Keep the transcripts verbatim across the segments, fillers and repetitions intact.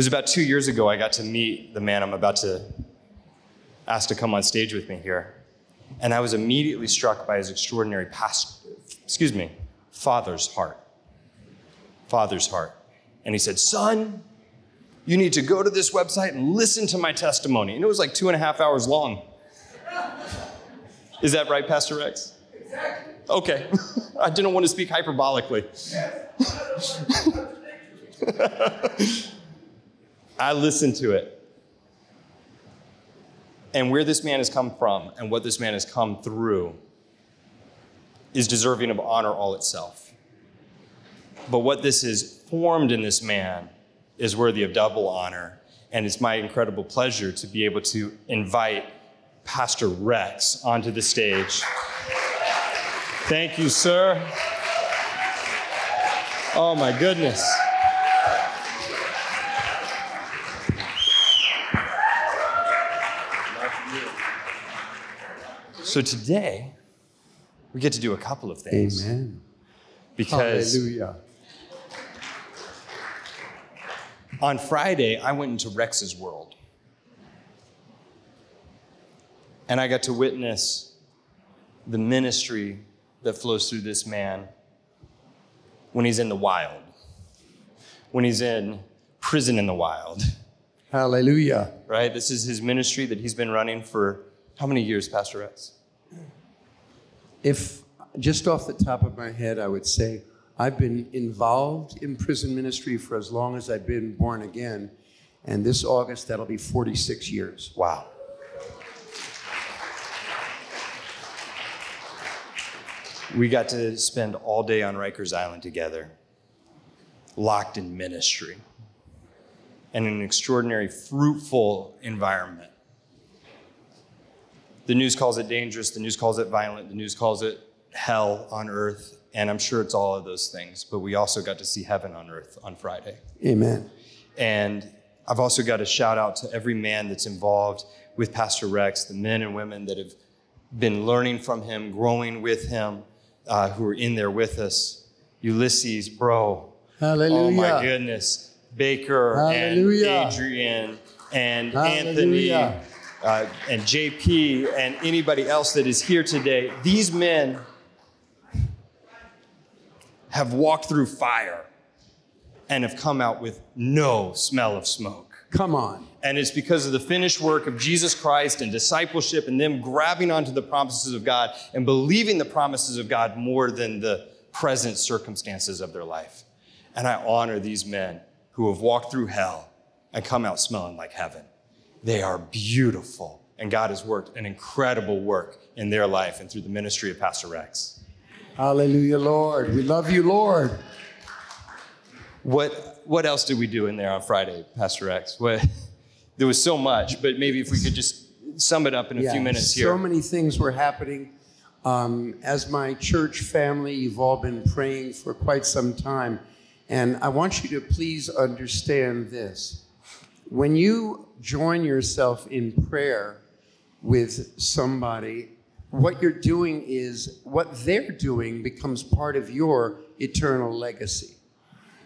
was about two years ago I got to meet the man I'm about to ask to come on stage with me here. And I was immediately struck by his extraordinary past, excuse me, father's heart. Father's heart. And he said, son, you need to go to this website and listen to my testimony. And it was like two and a half hours long. Is that right, Pastor Rex? Exactly. Okay. I didn't want to speak hyperbolically. I listened to it. And where this man has come from and what this man has come through is deserving of honor all itself. But what this has formed in this man is worthy of double honor. And it's my incredible pleasure to be able to invite Pastor Rex onto the stage. Thank you, sir. Oh my goodness. So today, we get to do a couple of things. Amen. Because hallelujah. On Friday, I went into Rex's world. And I got to witness the ministry that flows through this man when he's in the wild, when he's in prison in the wild. Hallelujah. Right? This is his ministry that he's been running for how many years, Pastor Rex? If just off the top of my head, I would say I've been involved in prison ministry for as long as I've been born again. And this August, that'll be forty-six years. Wow. We got to spend all day on Rikers Island together, locked in ministry, and in an extraordinary, fruitful environment. The news calls it dangerous, the news calls it violent, the news calls it hell on earth, and I'm sure it's all of those things, but we also got to see heaven on earth on Friday. Amen. And I've also got a shout out to every man that's involved with Pastor Rex, the men and women that have been learning from him, growing with him, uh, who are in there with us. Ulysses, bro. Hallelujah. Oh my goodness. Baker. Hallelujah. And Adrian and Hallelujah. Anthony. Uh, and J P and anybody else that is here today, these men have walked through fire and have come out with no smell of smoke. Come on. And it's because of the finished work of Jesus Christ and discipleship and them grabbing onto the promises of God and believing the promises of God more than the present circumstances of their life. And I honor these men who have walked through hell and come out smelling like heaven. They are beautiful, and God has worked an incredible work in their life and through the ministry of Pastor Rex. Hallelujah, Lord. We love you, Lord. What, what else did we do in there on Friday, Pastor Rex? What, there was so much, but maybe if we could just sum it up in a yeah, few minutes here. So many things were happening. Um, as my church family, you've all been praying for quite some time, and I want you to please understand this. When you join yourself in prayer with somebody, what you're doing is, what they're doing becomes part of your eternal legacy.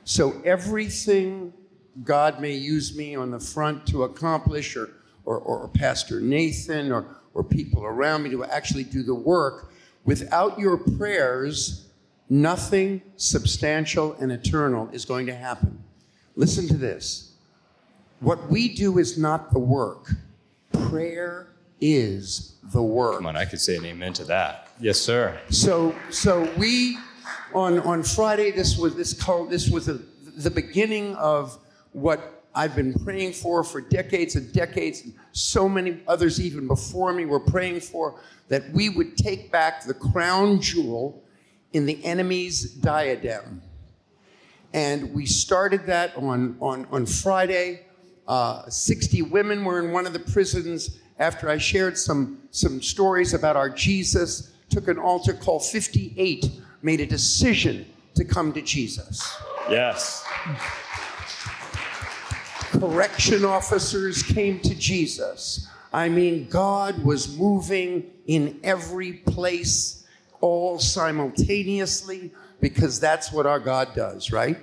So everything God may use me on the front to accomplish, or, or, or Pastor Nathan, or, or people around me to actually do the work, without your prayers, nothing substantial and eternal is going to happen. Listen to this. What we do is not the work. Prayer is the work. Come on, I could say an amen to that. Yes, sir. So, so we on on Friday. This was this called. This was a, the beginning of what I've been praying for for decades and decades, and so many others even before me were praying for, that we would take back the crown jewel in the enemy's diadem, and we started that on on on Friday. Uh, sixty women were in one of the prisons after I shared some, some stories about our Jesus, took an altar call. fifty-eight made a decision to come to Jesus. Yes. Correction officers came to Jesus. I mean, God was moving in every place all simultaneously, because that's what our God does, right?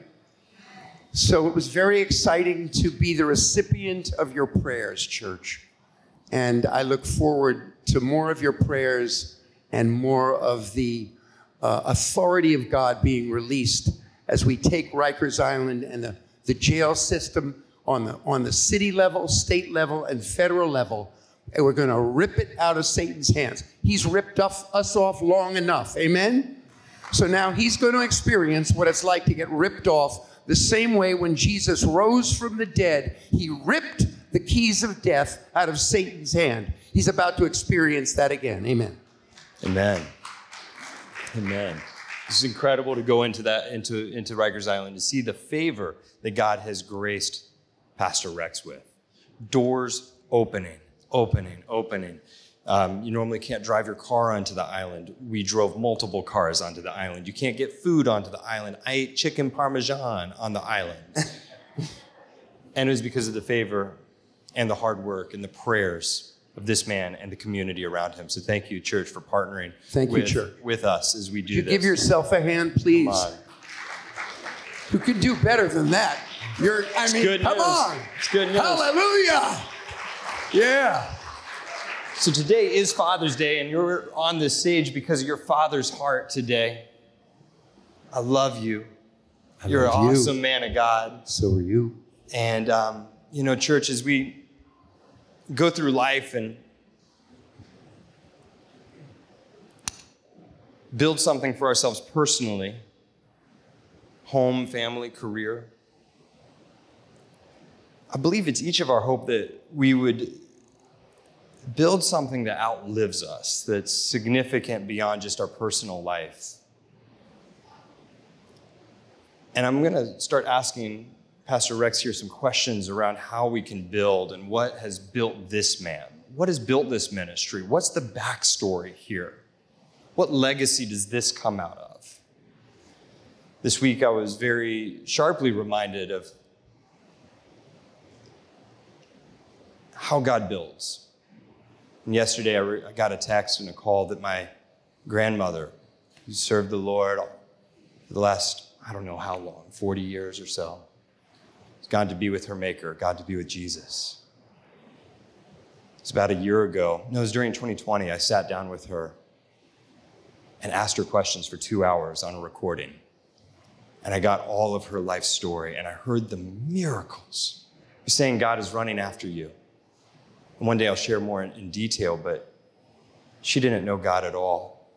So it was very exciting to be the recipient of your prayers, church. And I look forward to more of your prayers and more of the uh, authority of God being released as we take Rikers Island and the, the jail system on the, on the city level, state level, and federal level. And we're going to rip it out of Satan's hands. He's ripped off, us off long enough. Amen? So now he's going to experience what it's like to get ripped off. The same way when Jesus rose from the dead, he ripped the keys of death out of Satan's hand. He's about to experience that again. Amen. Amen. Amen. It's incredible to go into that, into, into Rikers Island, to see the favor that God has graced Pastor Rex with. Doors opening, opening, opening. Um, you normally can't drive your car onto the island. We drove multiple cars onto the island. You can't get food onto the island. I ate chicken parmesan on the island. And it was because of the favor and the hard work and the prayers of this man and the community around him. So thank you, church, for partnering thank with, you, with us as we do you this. Give yourself a hand, please. Who can do better than that? You're, I it's mean, good come news. on. It's good news. Hallelujah. Yeah. So today is Father's Day, and you're on this stage because of your father's heart today. I love you. I you're love an awesome you. man of God. So are you. And, um, you know, church, as we go through life and build something for ourselves personally, home, family, career, I believe it's each of our hope that we would build something that outlives us, that's significant beyond just our personal life. And I'm going to start asking Pastor Rex here some questions around how we can build and what has built this man. What has built this ministry? What's the backstory here? What legacy does this come out of? This week I was very sharply reminded of how God builds. And yesterday, I, re- I got a text and a call that my grandmother, who served the Lord for the last, I don't know how long, forty years or so, has gone to be with her Maker, gone to be with Jesus. It's about a year ago. No, it was during twenty twenty. I sat down with her and asked her questions for two hours on a recording. And I got all of her life story, and I heard the miracles. You're saying God is running after you. And one day I'll share more in, in detail, but she didn't know God at all.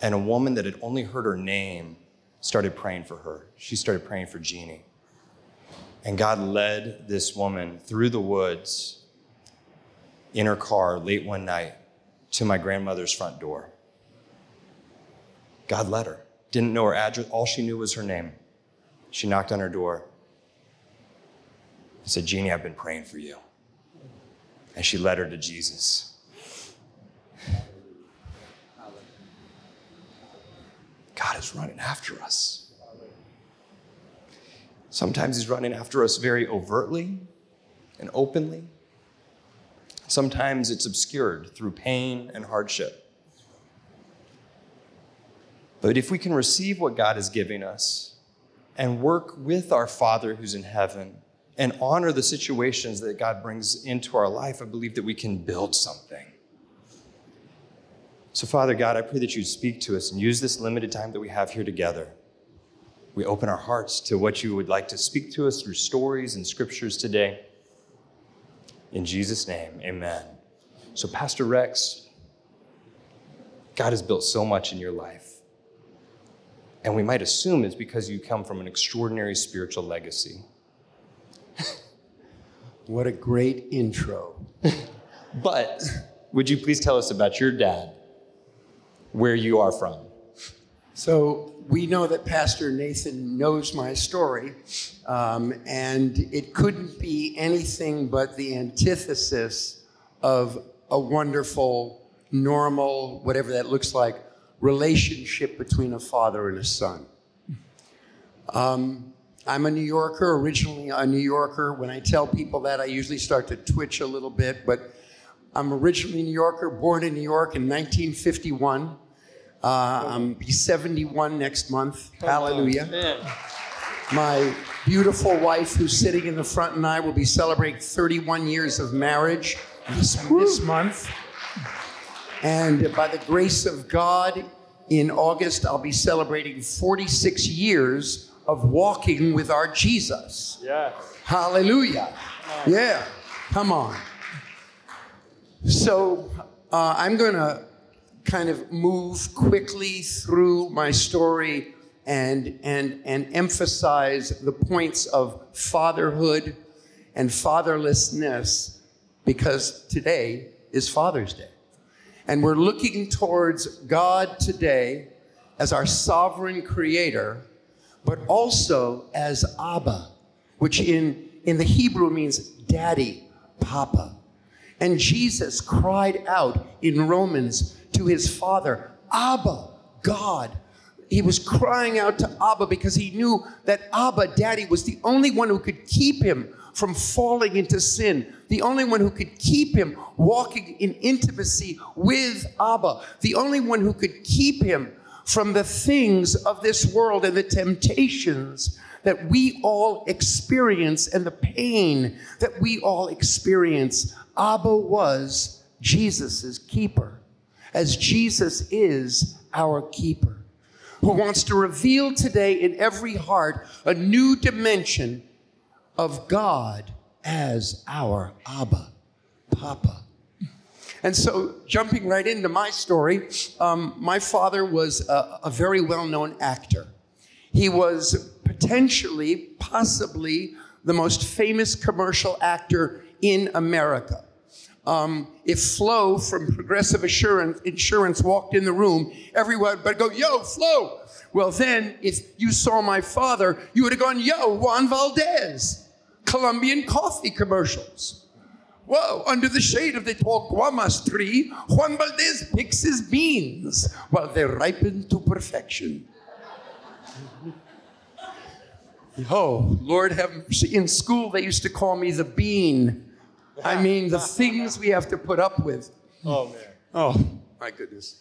And a woman that had only heard her name started praying for her. She started praying for Jeannie. And God led this woman through the woods in her car late one night to my grandmother's front door. God led her. Didn't know her address. All she knew was her name. She knocked on her door and said, "Jeannie, I've been praying for you." And she led her to Jesus. God is running after us. Sometimes he's running after us very overtly and openly. Sometimes it's obscured through pain and hardship. But if we can receive what God is giving us and work with our Father who's in heaven, and honor the situations that God brings into our life, I believe that we can build something. So, Father God, I pray that you speak to us and use this limited time that we have here together. We open our hearts to what you would like to speak to us through stories and scriptures today. In Jesus' name, amen. So, Pastor Rex, God has built so much in your life. And we might assume it's because you come from an extraordinary spiritual legacy. What a great intro. But would you please tell us about your dad, where you are from? So we know that Pastor Nathan knows my story, um, and it couldn't be anything but the antithesis of a wonderful, normal, whatever that looks like, relationship between a father and a son. Um, I'm a New Yorker, originally a New Yorker. When I tell people that, I usually start to twitch a little bit, but I'm originally a New Yorker, born in New York in nineteen fifty-one. Uh, I'm be seventy-one next month. Hallelujah. Oh, My beautiful wife, who's sitting in the front, and I will be celebrating thirty-one years of marriage this, this month. And by the grace of God, in August, I'll be celebrating forty-six years of walking with our Jesus. Yes. Hallelujah. Yeah. Come on. So uh, I'm going to kind of move quickly through my story and, and, and emphasize the points of fatherhood and fatherlessness, because today is Father's Day. And we're looking towards God today as our sovereign creator, but also as Abba, which in, in the Hebrew means daddy, papa. And Jesus cried out in Romans to his Father, Abba, God. He was crying out to Abba because he knew that Abba, Daddy, was the only one who could keep him from falling into sin, the only one who could keep him walking in intimacy with Abba, the only one who could keep him from the things of this world and the temptations that we all experience and the pain that we all experience. Abba was Jesus's keeper, as Jesus is our keeper, who wants to reveal today in every heart a new dimension of God as our Abba, Papa. And so, jumping right into my story, um, my father was a, a very well-known actor. He was potentially, possibly, the most famous commercial actor in America. Um, if Flo from Progressive Assurance Insurance walked in the room, everyone would go, yo, Flo. Well, then, if you saw my father, you would have gone, yo, Juan Valdez, Colombian coffee commercials. Whoa, under the shade of the tall guamas tree, Juan Valdez picks his beans while they ripen to perfection. Oh, Lord have mercy. In school, they used to call me the bean. I mean, the things we have to put up with. Oh, man. Oh, my goodness.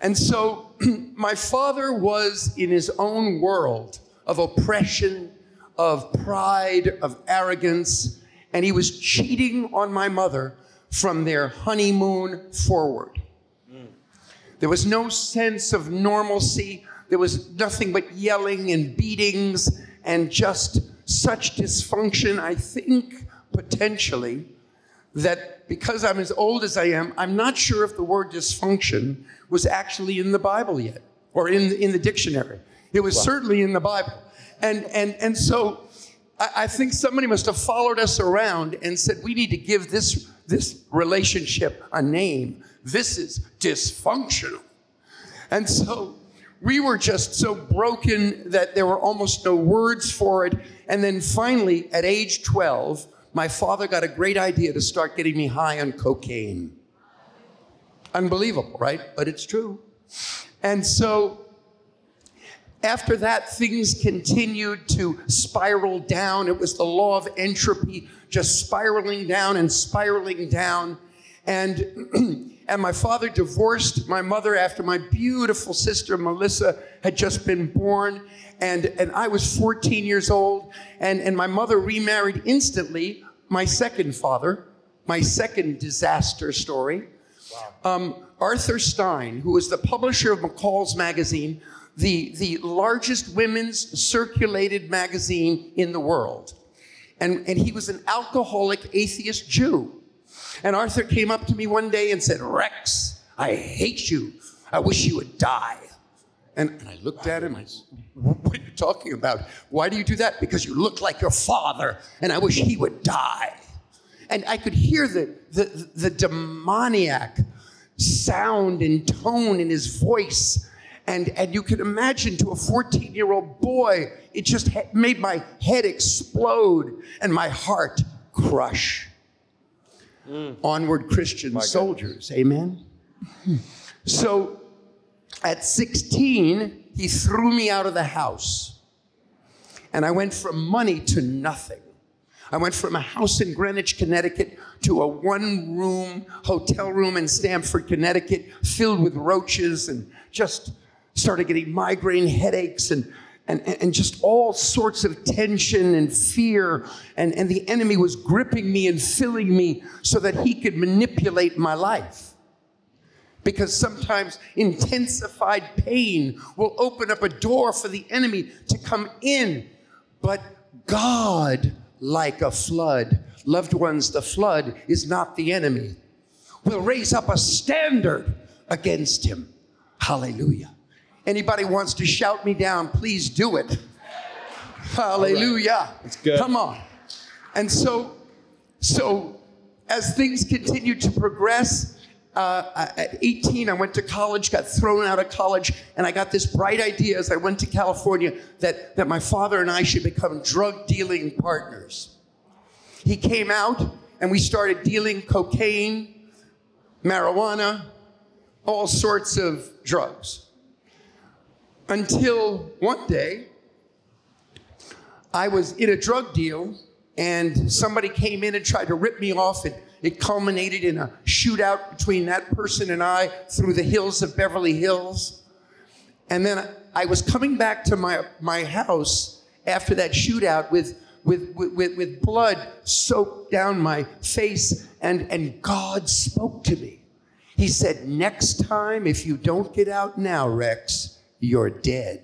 And so my father was in his own world of oppression, of pride, of arrogance, and he was cheating on my mother from their honeymoon forward. Mm. There was no sense of normalcy. There was nothing but yelling and beatings and just such dysfunction, I think, potentially, that because I'm as old as I am, I'm not sure if the word dysfunction was actually in the Bible yet, or in, in the dictionary. It was wow. certainly in the Bible. And, and, and so I, I think somebody must have followed us around and said, we need to give this, this relationship a name. This is dysfunctional. And so we were just so broken that there were almost no words for it. And then finally, at age twelve, my father got a great idea to start getting me high on cocaine. Unbelievable, right? But it's true. And so after that, things continued to spiral down. It was the law of entropy, just spiraling down and spiraling down. And, and my father divorced my mother after my beautiful sister, Melissa, had just been born. And, and I was fourteen years old, and, and my mother remarried instantly, my second father, my second disaster story. Wow. Um, Arthur Stein, who was the publisher of McCall's magazine, the, the largest women's circulated magazine in the world. And, and he was an alcoholic atheist Jew. And Arthur came up to me one day and said, Rex, I hate you. I wish you would die. And I looked at him, I said, what are you talking about? Why do you do that? Because you look like your father, and I wish he would die. And I could hear the, the, the demoniac sound and tone in his voice. And, and you can imagine, to a fourteen-year-old boy, it just made my head explode and my heart crush. Mm. Onward, Christian my soldiers, goodness. Amen? So, at sixteen, he threw me out of the house, and I went from money to nothing. I went from a house in Greenwich, Connecticut, to a one-room hotel room in Stamford, Connecticut, filled with roaches, and just started getting migraine headaches and, and, and just all sorts of tension and fear. And, and the enemy was gripping me and filling me so that he could manipulate my life. Because sometimes intensified pain will open up a door for the enemy to come in. But God, like a flood, loved ones, the flood is not the enemy, will raise up a standard against him. Hallelujah. Anybody wants to shout me down, please do it. Hallelujah. It's good. Come on. And so, so as things continued to progress, Uh, at eighteen, I went to college, got thrown out of college, and I got this bright idea as I went to California that, that my father and I should become drug dealing partners. He came out, and we started dealing cocaine, marijuana, all sorts of drugs. Until one day, I was in a drug deal, and somebody came in and tried to rip me off. And it culminated in a shootout between that person and I through the hills of Beverly Hills. And then I was coming back to my, my house after that shootout with, with, with, with blood soaked down my face, and, and God spoke to me. He said, next time, if you don't get out now, Rex, you're dead.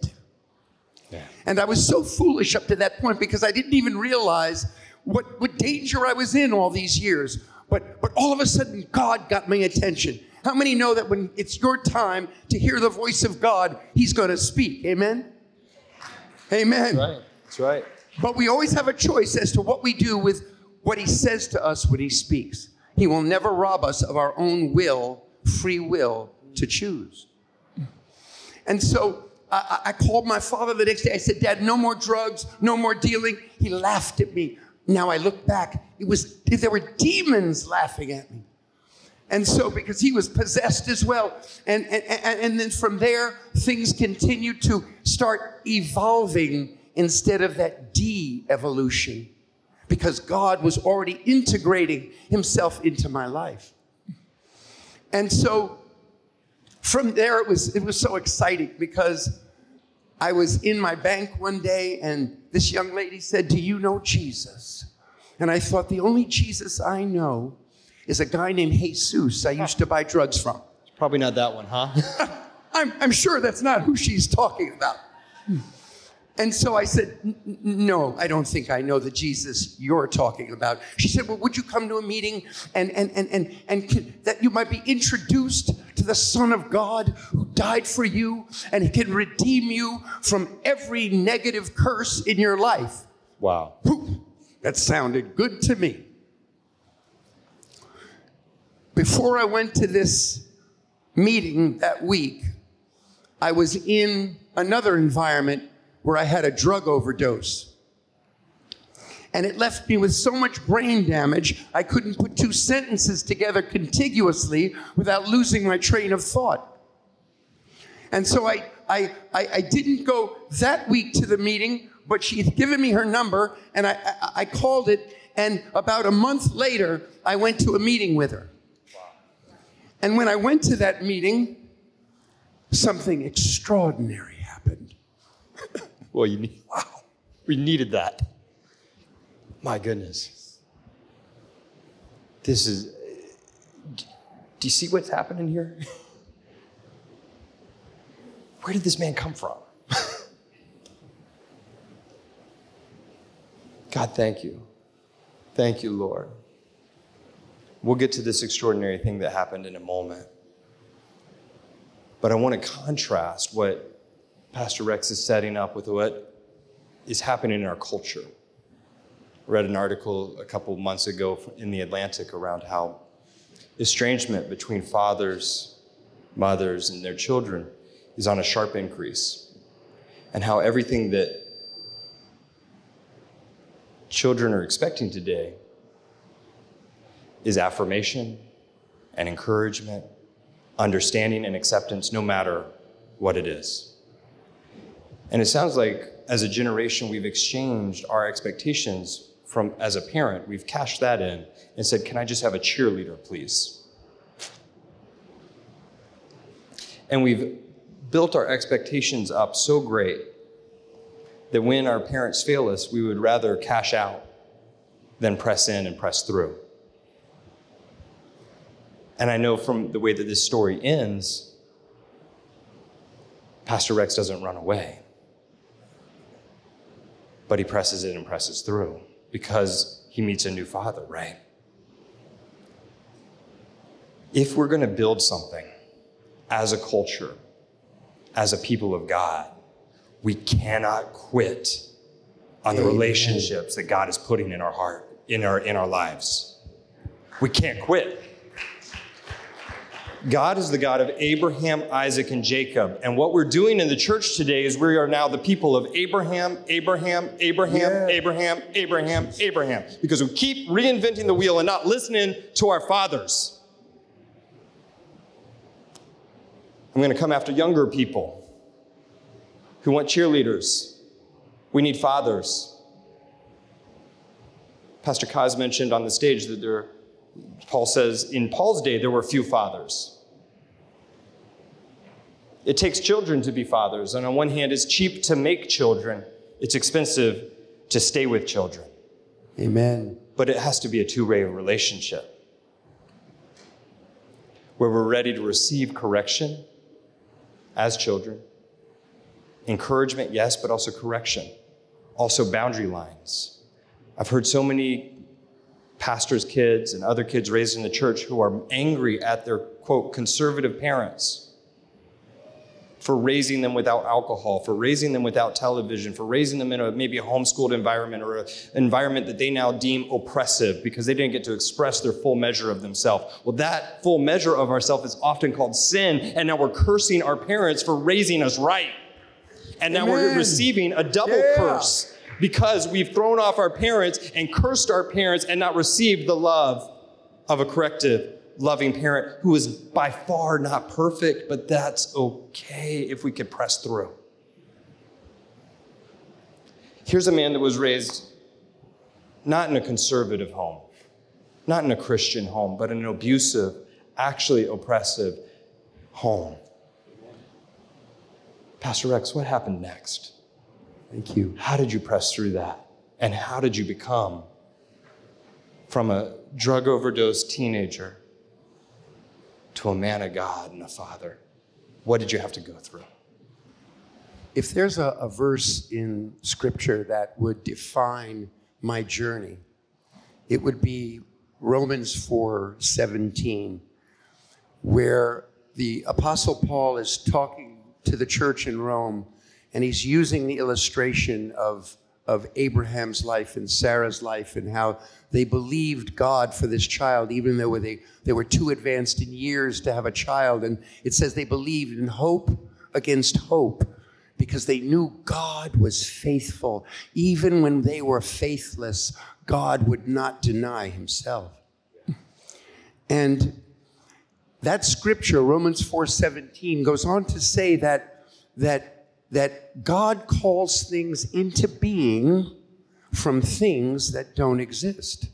Yeah. And I was so foolish up to that point because I didn't even realize what, what danger I was in all these years. But, but all of a sudden, God got my attention. How many know that when it's your time to hear the voice of God, he's going to speak? Amen? Amen. That's right. That's right. But we always have a choice as to what we do with what he says to us when he speaks. He will never rob us of our own will, free will, to choose. And so I, I called my father the next day. I said, Dad, no more drugs, no more dealing. He laughed at me. Now I look back, it was, there were demons laughing at me. And so, because he was possessed as well. And, and, and then from there, things continued to start evolving instead of that de-evolution, because God was already integrating himself into my life. And so from there, it was, it was so exciting because I was in my bank one day, and this young lady said, do you know Jesus? And I thought, the only Jesus I know is a guy named Jesus I used to buy drugs from. It's probably not that one, huh? I'm, I'm sure that's not who she's talking about. And so I said, no, I don't think I know the Jesus you're talking about. She said, well, would you come to a meeting and, and, and, and, and can, that you might be introduced to the Son of God who died for you and he can redeem you from every negative curse in your life. Wow. Whew, that sounded good to me. Before I went to this meeting that week, I was in another environment where I had a drug overdose. And it left me with so much brain damage, I couldn't put two sentences together contiguously without losing my train of thought. And so I, I, I, I didn't go that week to the meeting, but she had given me her number, and I, I, I called it, and about a month later, I went to a meeting with her. And when I went to that meeting, something extraordinary happened. Well, you need, wow, we needed that. My goodness. This is, do you see what's happening here? Where did this man come from? God, thank you. Thank you, Lord. We'll get to this extraordinary thing that happened in a moment. But I want to contrast what Pastor Rex is setting up with what is happening in our culture. I read an article a couple months ago in The Atlantic around how estrangement between fathers, mothers, and their children is on a sharp increase, and how everything that children are expecting today is affirmation and encouragement, understanding and acceptance, no matter what it is. And it sounds like as a generation, we've exchanged our expectations from, as a parent, we've cashed that in and said, can I just have a cheerleader, please? And we've built our expectations up so great that when our parents fail us, we would rather cash out than press in and press through. And I know from the way that this story ends, Pastor Rex doesn't run away, but he presses in and presses through because he meets a new father, right? If we're going to build something as a culture, as a people of God, we cannot quit on the relationships that God is putting in our heart, in our, in our lives. We can't quit. God is the God of Abraham, Isaac, and Jacob. And what we're doing in the church today is we are now the people of Abraham, Abraham, Abraham, yeah. Abraham, Abraham, Abraham. Because we keep reinventing the wheel and not listening to our fathers. I'm going to come after younger people who want cheerleaders. We need fathers. Pastor Kaz mentioned on the stage that there, Paul says, in Paul's day, there were few fathers. It takes children to be fathers. And on one hand, it's cheap to make children. It's expensive to stay with children. Amen. But it has to be a two-way relationship where we're ready to receive correction as children. Encouragement, yes, but also correction. Also boundary lines. I've heard so many pastors' kids and other kids raised in the church who are angry at their, quote, conservative parents for raising them without alcohol, for raising them without television, for raising them in a maybe a homeschooled environment or an environment that they now deem oppressive because they didn't get to express their full measure of themselves. Well, that full measure of ourselves is often called sin, and now we're cursing our parents for raising us right. And now Amen. We're receiving a double yeah. curse. Because we've thrown off our parents and cursed our parents and not received the love of a corrective, loving parent who is by far not perfect, but that's okay if we could press through. Here's a man that was raised not in a conservative home, not in a Christian home, but in an abusive, actually oppressive home. Pastor Rex, what happened next? Thank you. How did you press through that? And how did you become from a drug overdose teenager to a man of God and a father? What did you have to go through? If there's a, a verse in Scripture that would define my journey, it would be Romans four seventeen, where the Apostle Paul is talking to the church in Rome. And he's using the illustration of, of Abraham's life and Sarah's life and how they believed God for this child, even though they, they were too advanced in years to have a child. And it says they believed in hope against hope because they knew God was faithful. Even when they were faithless, God would not deny himself. And that scripture, Romans four seventeen, goes on to say that, that that God calls things into being from things that don't exist.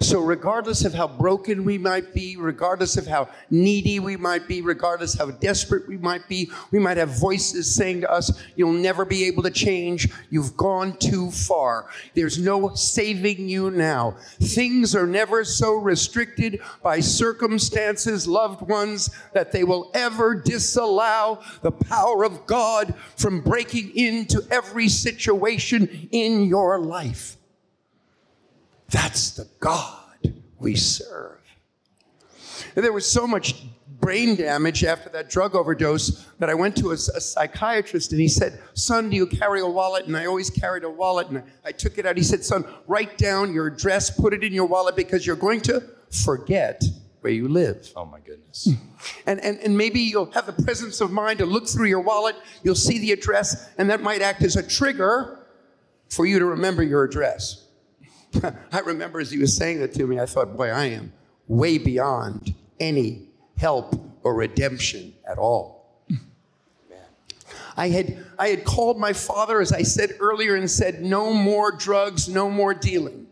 So regardless of how broken we might be, regardless of how needy we might be, regardless how desperate we might be, we might have voices saying to us, you'll never be able to change. You've gone too far. There's no saving you now. Things are never so restricted by circumstances, loved ones, that they will ever disallow the power of God from breaking into every situation in your life. That's the God we serve. And there was so much brain damage after that drug overdose that I went to a, a psychiatrist and he said, son, do you carry a wallet? And I always carried a wallet and I, I took it out. He said, son, write down your address, put it in your wallet because you're going to forget where you live. Oh my goodness. And, and, and maybe you'll have the presence of mind to look through your wallet, you'll see the address, and that might act as a trigger for you to remember your address. I remember as he was saying that to me, I thought, boy, I am way beyond any help or redemption at all. Man. I had, I had called my father, as I said earlier, and said, no more drugs, no more dealing.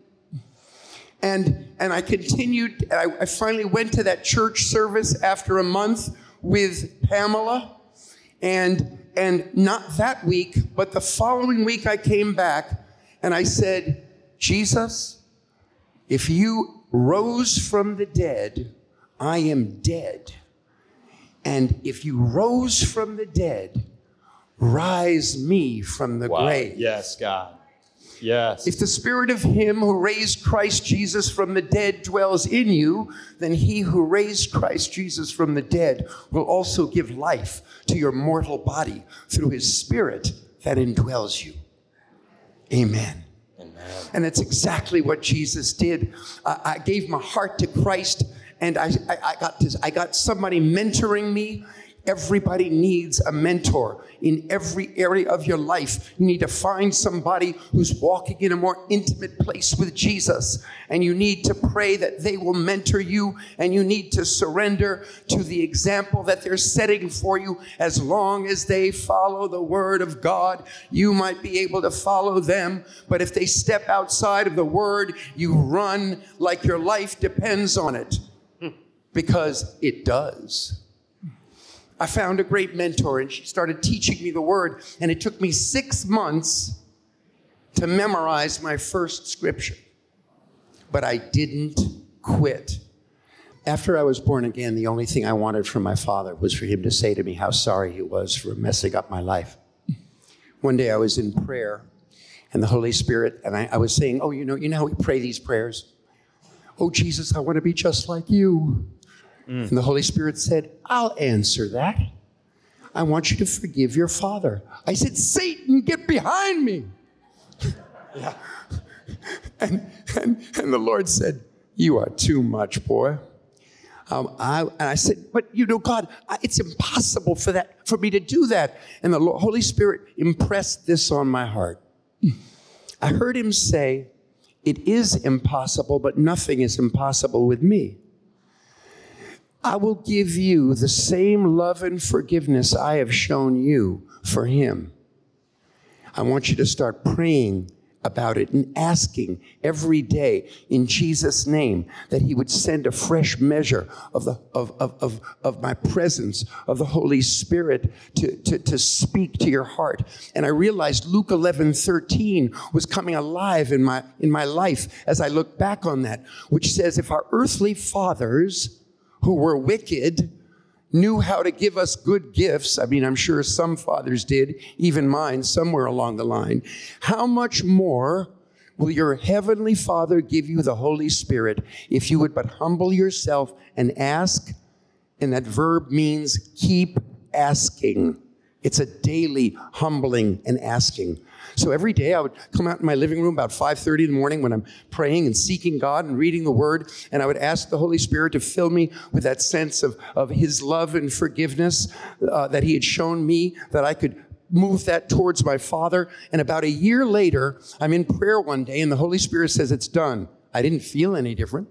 And, and I continued. I, I finally went to that church service after a month with Pamela. And and not that week, but the following week I came back and I said, Jesus, if you rose from the dead, I am dead. And if you rose from the dead, rise me from the wow. grave. Yes, God. Yes. If the spirit of him who raised Christ Jesus from the dead dwells in you, then he who raised Christ Jesus from the dead will also give life to your mortal body through his spirit that indwells you. Amen. Amen. And that's exactly what Jesus did. Uh, I gave my heart to Christ, and I, I, I, got this, I got somebody mentoring me. Everybody needs a mentor in every area of your life. You need to find somebody who's walking in a more intimate place with Jesus, and you need to pray that they will mentor you, and you need to surrender to the example that they're setting for you. As long as they follow the Word of God, you might be able to follow them, but if they step outside of the Word, you run like your life depends on it, because it does. I found a great mentor, and she started teaching me the Word, and it took me six months to memorize my first scripture. But I didn't quit. After I was born again, the only thing I wanted from my father was for him to say to me how sorry he was for messing up my life. One day I was in prayer, and the Holy Spirit, and I, I was saying, oh, you know, you know how we pray these prayers? Oh, Jesus, I want to be just like you. And the Holy Spirit said, I'll answer that. I want you to forgive your father. I said, Satan, get behind me. Yeah. and, and, and the Lord said, you are too much, boy. Um, I, and I said, but you know, God, I, it's impossible for that, for me to do that. And the Lord, Holy Spirit impressed this on my heart. I heard him say, it is impossible, but nothing is impossible with me. I will give you the same love and forgiveness I have shown you for him. I want you to start praying about it and asking every day in Jesus' name that he would send a fresh measure of, the, of, of, of, of my presence, of the Holy Spirit to, to, to speak to your heart. And I realized Luke eleven thirteen was coming alive in my, in my life as I look back on that, which says, if our earthly fathers who were wicked knew how to give us good gifts. I mean, I'm sure some fathers did, even mine, somewhere along the line. How much more will your heavenly Father give you the Holy Spirit if you would but humble yourself and ask? And that verb means keep asking. It's a daily humbling and asking. So every day I would come out in my living room about five thirty in the morning when I'm praying and seeking God and reading the Word, and I would ask the Holy Spirit to fill me with that sense of, of his love and forgiveness uh, that he had shown me, that I could move that towards my Father. And about a year later, I'm in prayer one day, and the Holy Spirit says, it's done. I didn't feel any different,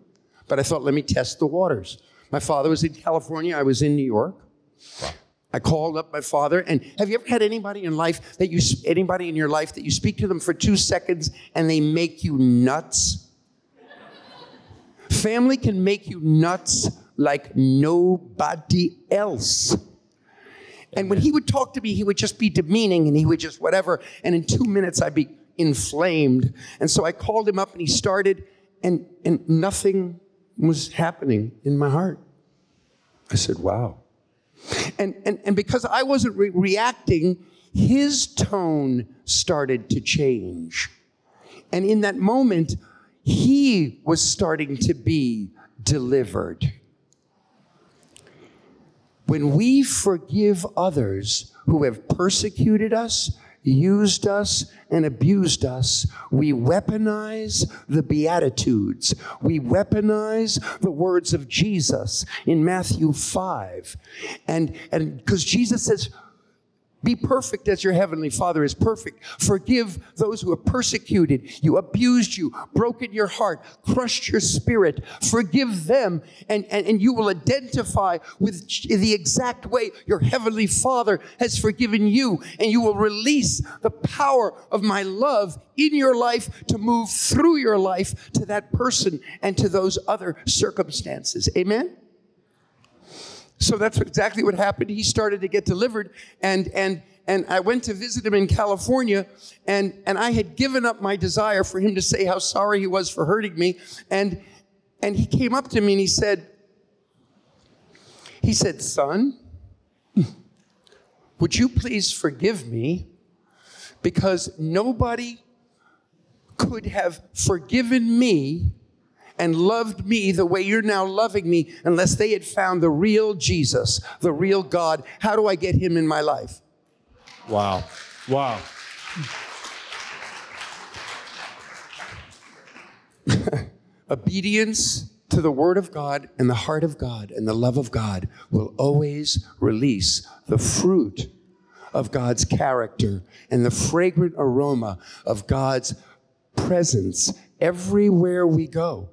but I thought, let me test the waters. My father was in California. I was in New York. Wow. I called up my father, and have you ever had anybody in life that you anybody in your life that you speak to them for two seconds and they make you nuts? Family can make you nuts like nobody else. And when he would talk to me, he would just be demeaning, and he would just whatever. And in two minutes, I'd be inflamed. And so I called him up, and he started, and and nothing was happening in my heart. I said, wow. And, and, and because I wasn't re- reacting, his tone started to change. And in that moment, he was starting to be delivered. When we forgive others who have persecuted us, used us, and abused us, we weaponize the Beatitudes. We weaponize the words of Jesus in Matthew five. And and because Jesus says, be perfect as your heavenly Father is perfect. Forgive those who have persecuted you, abused you, broken your heart, crushed your spirit. Forgive them, and, and, and you will identify with the exact way your heavenly Father has forgiven you, and you will release the power of my love in your life to move through your life to that person and to those other circumstances. Amen? So that's exactly what happened. He started to get delivered, and and and I went to visit him in California, and, and I had given up my desire for him to say how sorry he was for hurting me. And, and he came up to me and he said, he said, son, would you please forgive me? Because nobody could have forgiven me and loved me the way you're now loving me unless they had found the real Jesus, the real God. How do I get him in my life? Wow. Wow. Obedience to the word of God and the heart of God and the love of God will always release the fruit of God's character and the fragrant aroma of God's presence everywhere we go.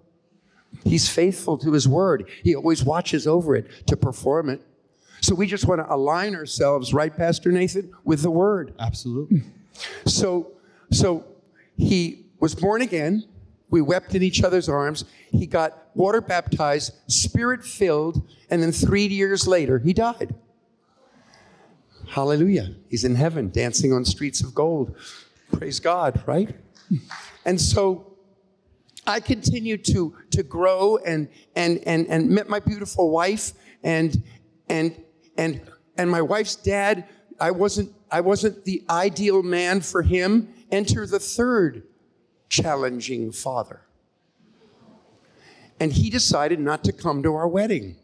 He's faithful to his word. He always watches over it to perform it. So we just want to align ourselves, right, Pastor Nathan, with the word. Absolutely. So, so he was born again. We wept in each other's arms. He got water baptized, spirit filled, and then three years later, he died. Hallelujah. He's in heaven, dancing on streets of gold. Praise God, right? And so I continued to, to grow and, and, and, and met my beautiful wife and, and, and, and my wife's dad. I wasn't, I wasn't the ideal man for him. Enter the third challenging father. And he decided not to come to our wedding.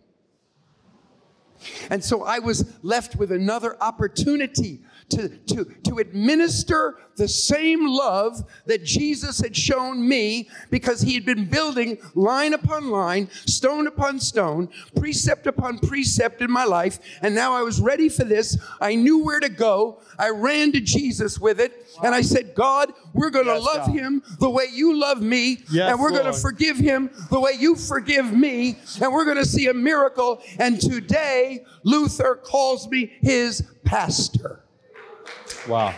And so I was left with another opportunity to, to, to administer the same love that Jesus had shown me, because he had been building line upon line, stone upon stone, precept upon precept in my life. And now I was ready for this. I knew where to go. I ran to Jesus with it. Wow. And I said, God, we're going to yes, love God. him the way you love me. Yes, and we're going to forgive him the way you forgive me. And we're going to see a miracle. And today, Luther calls me his pastor. Wow.